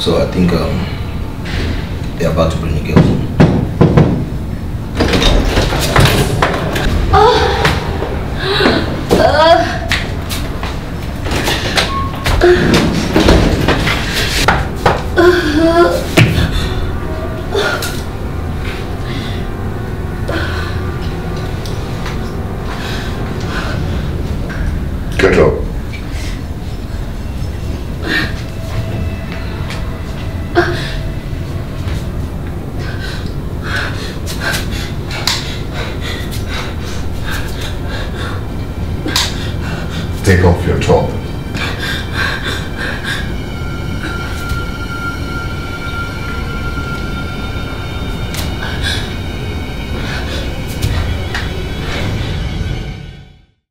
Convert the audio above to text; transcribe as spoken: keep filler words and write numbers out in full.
So I think um, they're about to bring the girls in. Oh. Uh. Uh. Take off your top.